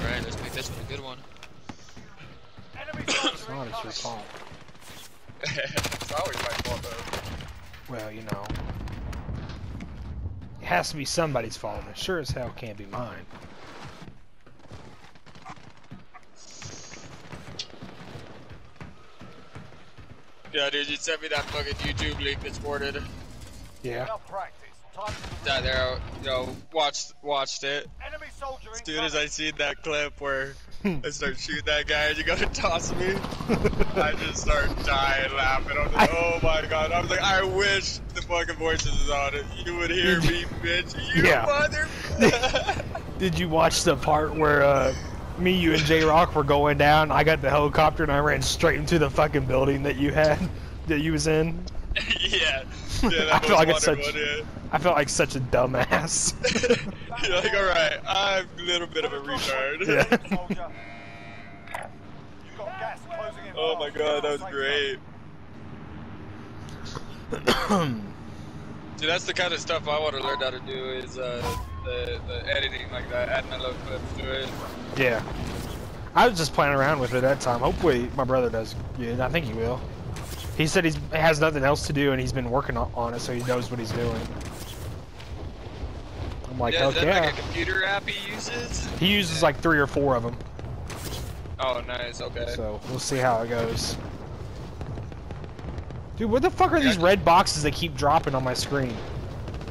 Alright, let's make this one a good one. It's not, it's your fault. It's always my fault, though. Well, you know. It has to be somebody's fault, and it sure as hell can't be mine. Yeah, dude, you sent me that fucking YouTube link that's forwarded. Yeah. That there, you know, watched it. As soon as I seen that clip where I start shooting that guy and you gotta toss me, I just start dying laughing. I'm like, oh my god. I was like, I wish the fucking voices was on it. You would hear me, bitch. You mother. Did you watch the part where me, you, and J-Rock were going down? I got the helicopter and I ran straight into the fucking building that you had, that you was in. Yeah. Yeah, I feel like such a dumbass. You're like, alright, I'm a little bit of a retard. Yeah. Oh my god, that was great. Dude, that's the kind of stuff I want to learn how to do, is the editing like that, add my little clips to it. Yeah. I was just playing around with it that time. Hopefully my brother does good. I think he will. He said he has nothing else to do and he's been working on it, so he knows what he's doing. I'm like, yeah, okay. Is that like a computer app he uses? He uses like 3 or 4 of them. Oh, nice, okay. So, we'll see how it goes. Dude, what the fuck are these red boxes that keep dropping on my screen?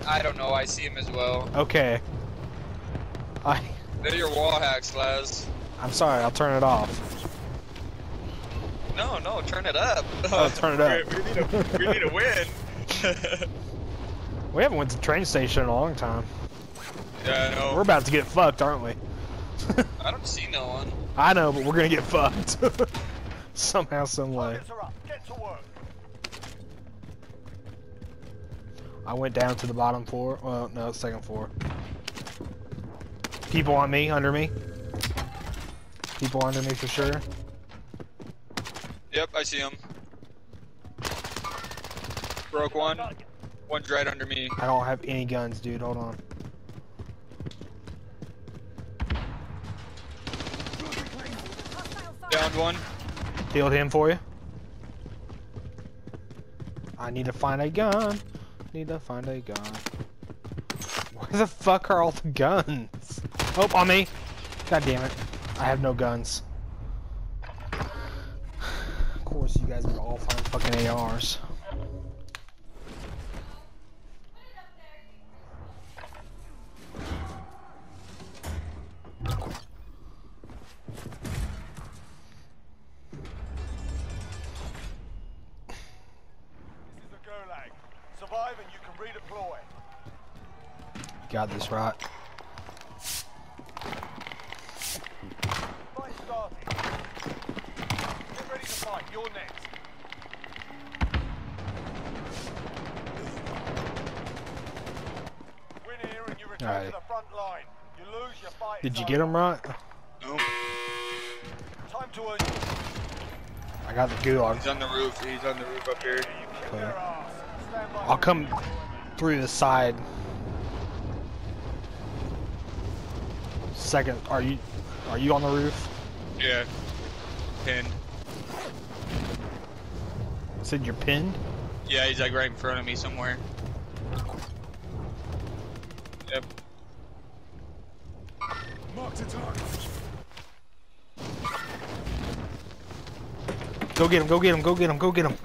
I don't know, I see them as well. Okay. They're your wall hacks, Laz. I'm sorry, I'll turn it off. No, turn it up. Oh, turn it up. We need a win. We haven't went to the train station in a long time. Yeah, I know. We're about to get fucked, aren't we? I don't see no one. I know, but we're gonna get fucked. Somehow, some way. Get to work. I went down to the bottom floor. Well, no, second floor. People on me, under me. People under me for sure. Yep, I see him. Broke one. One's right under me. I don't have any guns, dude. Hold on. Downed one. Healed him for you. I need to find a gun. Need to find a gun. Where the fuck are all the guns? Oh, on me. God damn it. I have no guns. Of course, you guys would all find fucking ARs. This is a gulag. Survive and you can redeploy. Got this right. You're next. Win here and you return to the front line. You lose your fight. Did you get him right? Nope. Time to earn. I got the gulag. He's on the roof. He's on the roof up here. Okay. I'll come through the side. Second, are you on the roof? Yeah. Pinned. Said you're pinned? Yeah, he's like right in front of me somewhere. Yep. Marked a target. Go get him, go get him, go get him, go get him.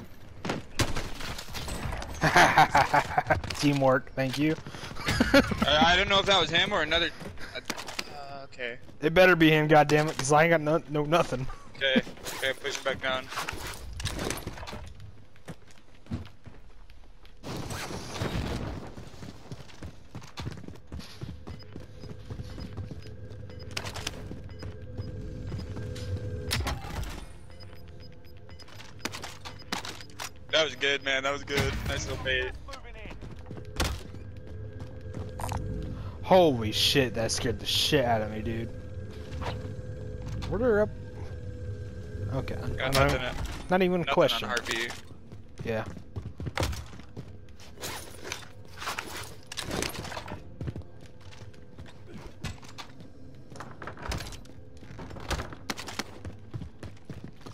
Teamwork, thank you. I don't know if that was him or another. Okay. It better be him, goddammit, because I ain't got no nothing. Okay, okay, push him back down. That was good, man. That was good. Nice little bait. Holy shit, that scared the shit out of me, dude. Where they're up? Okay. Got nothing on, not even a question. On Harvey. Yeah.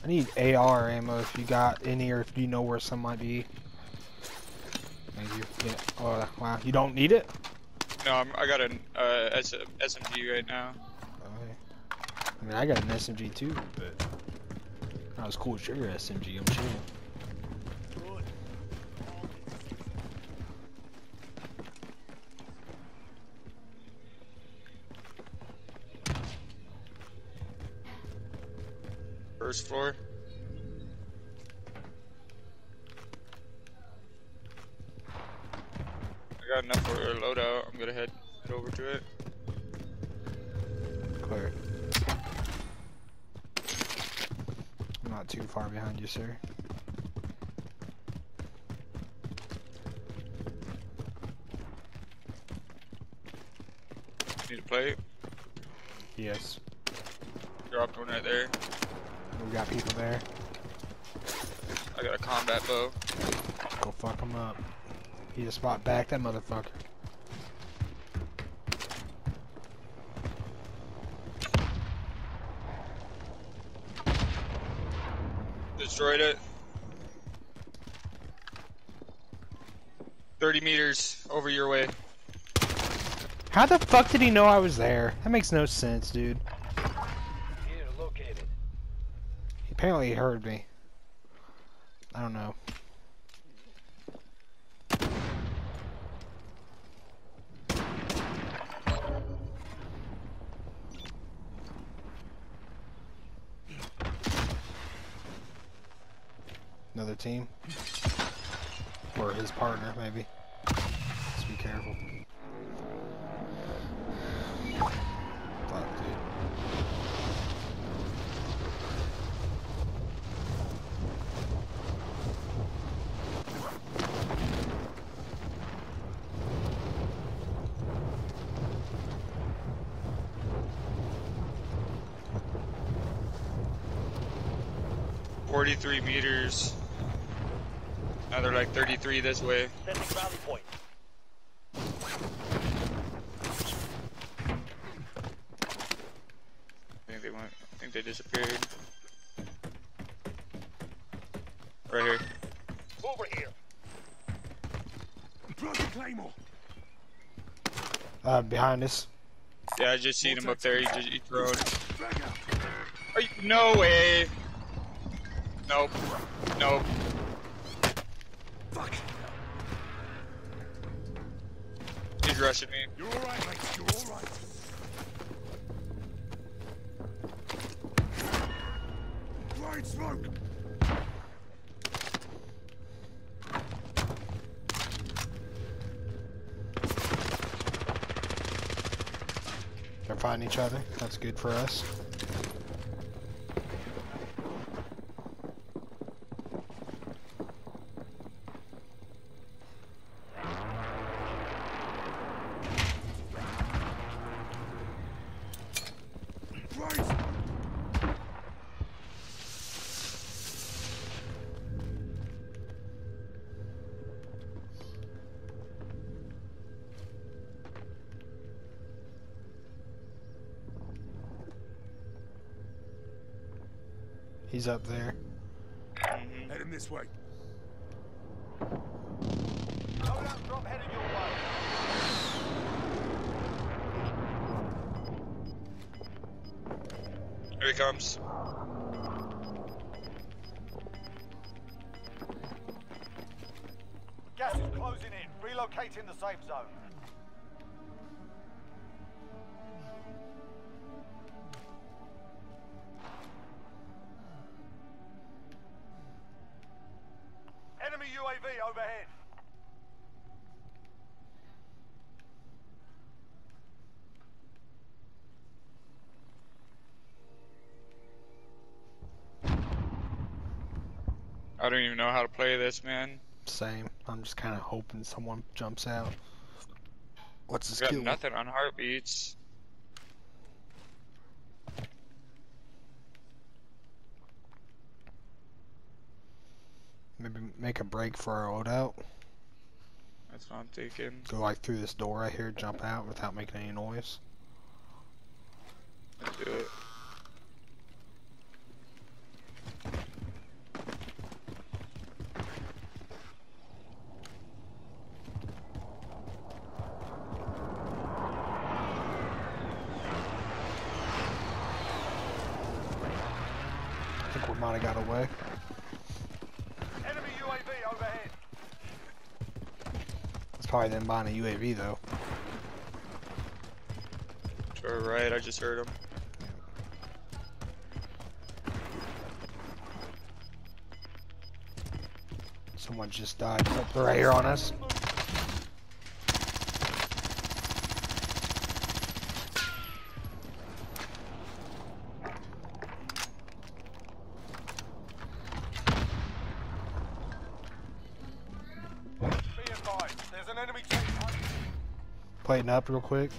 I need AR ammo if you got any, or if you know where some might be. Thank you. Yeah. Oh, wow. You don't need it? No, I got an SMG right now. Okay. I mean, I got an SMG too, but that was cool with your SMG. I'm chilling. First floor. I got enough for a loadout. I'm gonna head over to it. Clear. I'm not too far behind you, sir. Need a plate? Yes. Dropped one right there. We got people there. I got a combat bow. Go fuck him up. He just spot back that motherfucker. Destroyed it. 30 meters over your way. How the fuck did he know I was there? That makes no sense, dude. Apparently he heard me. I don't know. Another team? Or his partner, maybe. Let's be careful. Fuck, dude. Meters. Now they're like 33 this way. Rally point. I think they disappeared. Right here. Over here. Behind us. Yeah, I just seen him up there. He thrown. No way. Nope. Nope. Fuck. He's rushing me. You're alright, mate. You're alright. Blind smoke. They're finding each other. That's good for us. He's up there. Mm-hmm. Head him this way. Hold up, drop heading your way. Here he comes. Gas is closing in. Relocating the safe zone. Overhead. I don't even know how to play this, man. Same. I'm just kind of hoping someone jumps out. What's the skill? Nothing on heartbeats. Maybe make a break for our loadout. That's what I'm thinking. Go like through this door right here, jump out without making any noise. Let's do it. it might have got away. Enemy UAV overhead. It's probably them buying a UAV though. To our right, I just heard him. Someone just died up there right here on us. Plating up real quick.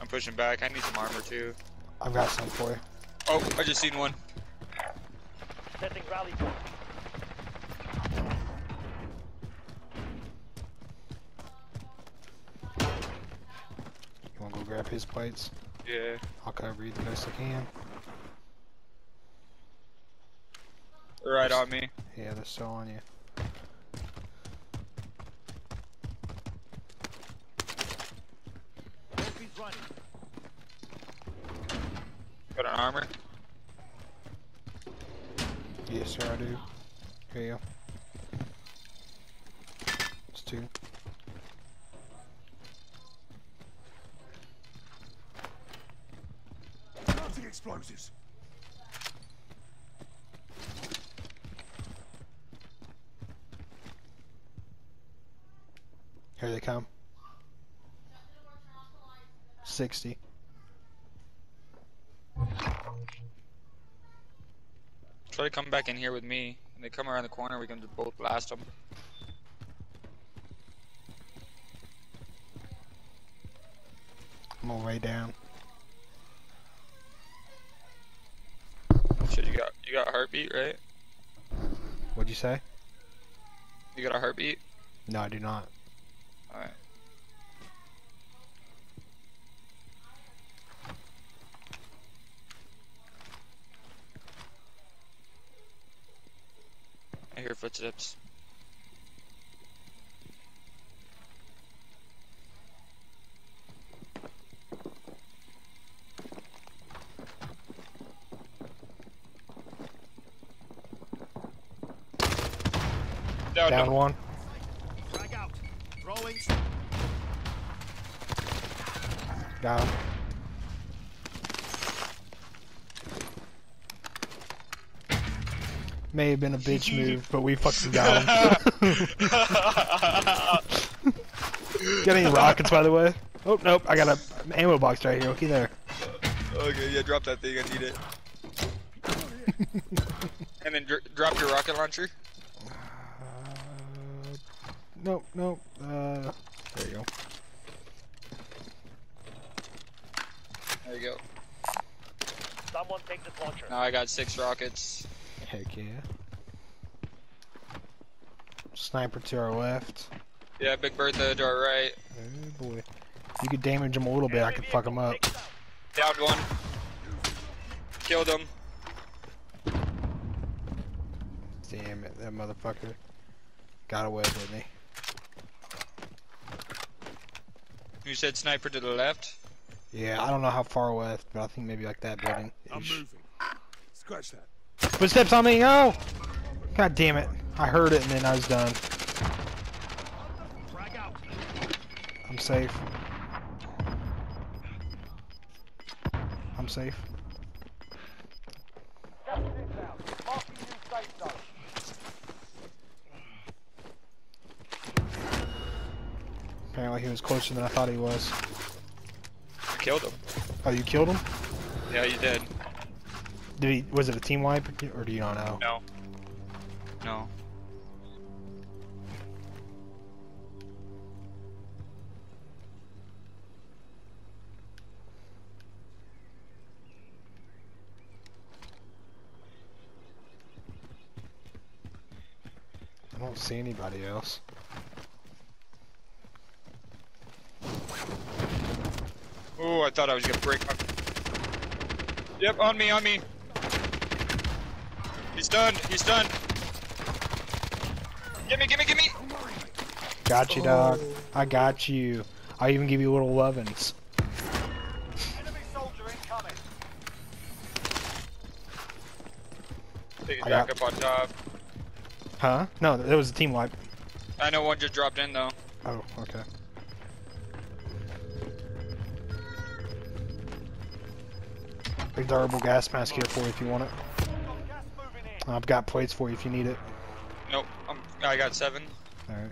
I'm pushing back. I need some armor too. I've got some for you. Oh, I just seen one. Setting rally point. You wanna go grab his plates? Yeah. I'll cover you the best I can. Right on me. Yeah, they're still on you. Got an armor? Yes, sir, I do. Here you go. It's two. Planting explosives. Here they come. 60. Try to come back in here with me. When they come around the corner, we can just both blast them. I'm all way down. Shit, you got a heartbeat, right? What'd you say? You got a heartbeat? No, I do not. All right. I hear footsteps. Down one. Drag out. Rolling. Down. May have been a bitch move, but we fucking got him. Got any rockets, by the way? Oh, nope, I got an ammo box right here. Okay, there. Okay, yeah, drop that thing. I need it. And then drop your rocket launcher. Nope, nope. There you go. There you go. Someone take this launcher. Now I got 6 rockets. Heck yeah. Sniper to our left. Yeah, Big Bertha to our right. Oh boy. You could damage him a little bit, I could fuck him up. Downed one. Killed him. Damn it, that motherfucker got away, didn't he? You said sniper to the left? Yeah, I don't know how far left, but I think maybe like that building. I'm moving. Scratch that. Footsteps on me! Oh! God damn it. I heard it and then I was done. I'm safe. I'm safe. Apparently he was closer than I thought he was. I killed him. Oh, you killed him? Yeah, you did. Did he, was it a team wipe, or do you not know? No. No. I don't see anybody else. Oh, I thought I was gonna break my... Yep, on me, on me. He's done, he's done. Gimme, gimme, gimme! Got you, dog. I got you. I'll even give you little lovin's. Enemy soldier incoming. Piggy's back up on top. Huh? No, that was a team wipe. I know one just dropped in though. Oh, okay. Big durable gas mask here for you if you want it. I've got plates for you if you need it. Nope, I got 7. Alright.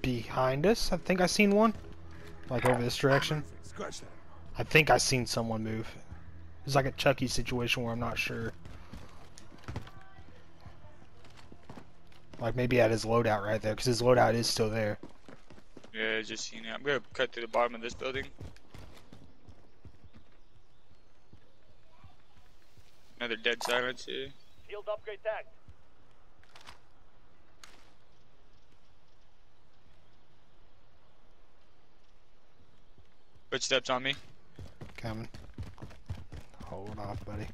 Behind us? I think I seen one. Like over this direction. I think I seen someone move. It's like a Chucky situation where I'm not sure. Like maybe at his loadout right there, because his loadout is still there. Yeah, I just seen it. I'm gonna cut through the bottom of this building. Another dead silence here. Field upgrade tag. Footsteps on me. Coming. Hold off, buddy.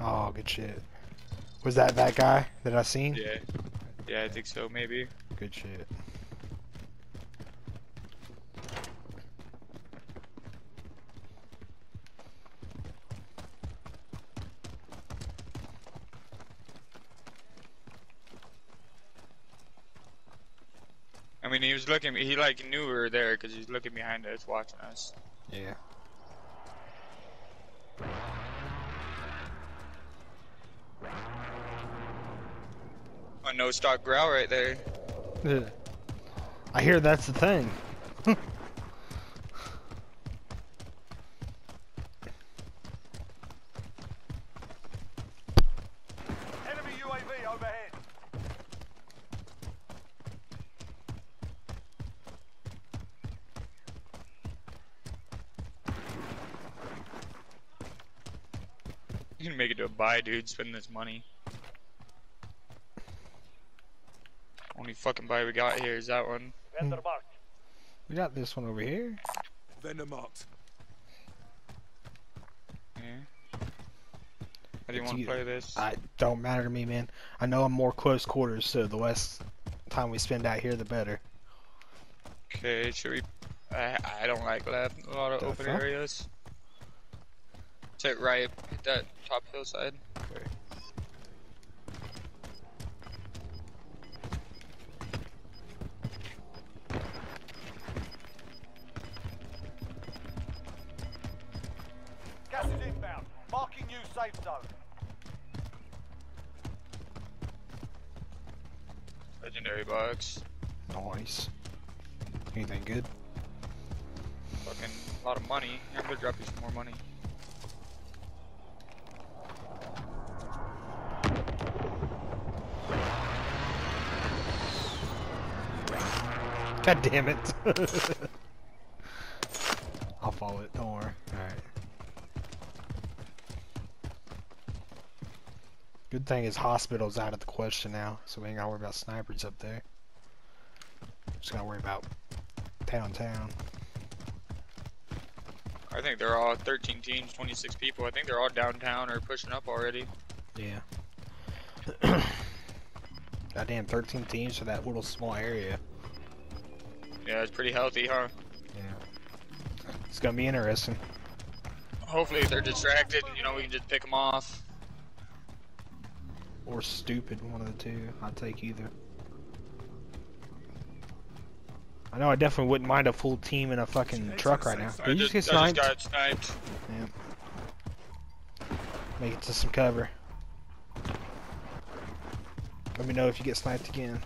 Oh, good shit. Was that that guy that I seen? Yeah. Yeah, I think so, maybe. Good shit. I mean, he was looking, he like knew we were there because he's looking behind us, watching us. Yeah. A no stock growl right there. Yeah. I hear that's the thing. You can make it to a buy, dude. Spend this money. Only fucking buy we got here is that one. We got this one over here. Vendor marked. Yeah. How do you want to play this? I don't matter to me, man. I know I'm more close quarters, so the less time we spend out here, the better. Okay, should we? I don't like left. A lot of open areas. Sit right, hit that top hillside. Okay. Gas is inbound, marking new safe zone. Legendary box. Nice. Anything good? Fucking a lot of money. I'm gonna drop you some more money. God damn it. I'll follow it, don't worry. Alright. Good thing is hospital's out of the question now, so we ain't gotta worry about snipers up there. Just gotta worry about town. I think they're all 13 teams, 26 people. I think they're all downtown or pushing up already. Yeah. Goddamn 13 teams for that little small area. Yeah, it's pretty healthy, huh? Yeah. It's gonna be interesting. Hopefully if they're distracted, you know, we can just pick them off. Or stupid, one of the two. I'll take either. I know I definitely wouldn't mind a full team in a fucking truck right now. Did you just get sniped? I just got sniped. Yeah. Make it to some cover. Let me know if you get sniped again.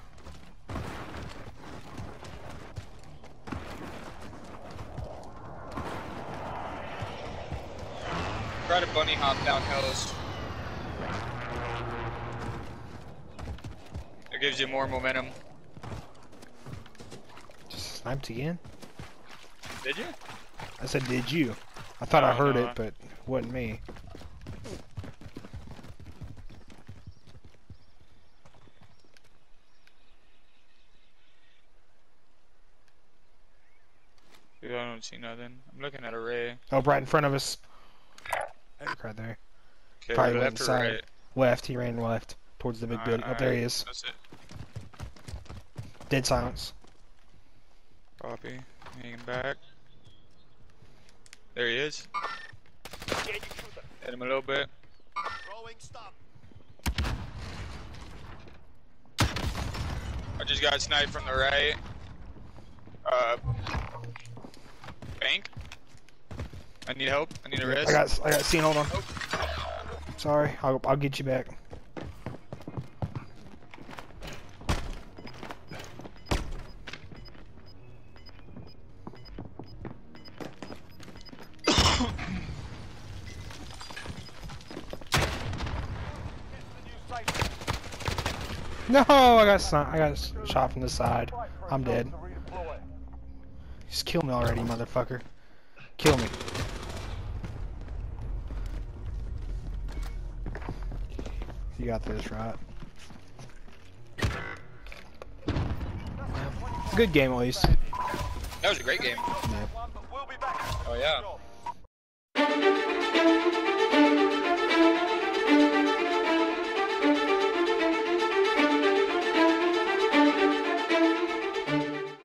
Try to bunny hop down hills. It gives you more momentum. Just sniped again? Did you? I said, did you? I thought I heard it, but it wasn't me. don't see nothing. I'm looking at a ray. Oh, right in front of us. Right there. Okay, probably went inside. Right? Left. He ran left towards the big building. Oh, there he is. That's it. Dead silence. Copy. Hanging back. There he is. Hit him a little bit. I just got sniped from the right. Bank. I need help. I need a rest. I got seen. Hold on. Oh. Sorry. I'll get you back. No, I got shot from the side. I'm dead. Just kill me already, motherfucker. Kill me. You got this, right? Good game, at least. That was a great game. Yeah. Oh yeah.